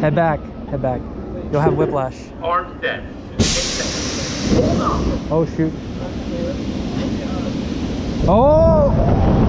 Head back, head back. You'll have whiplash. Arms dead. Oh shoot. Oh!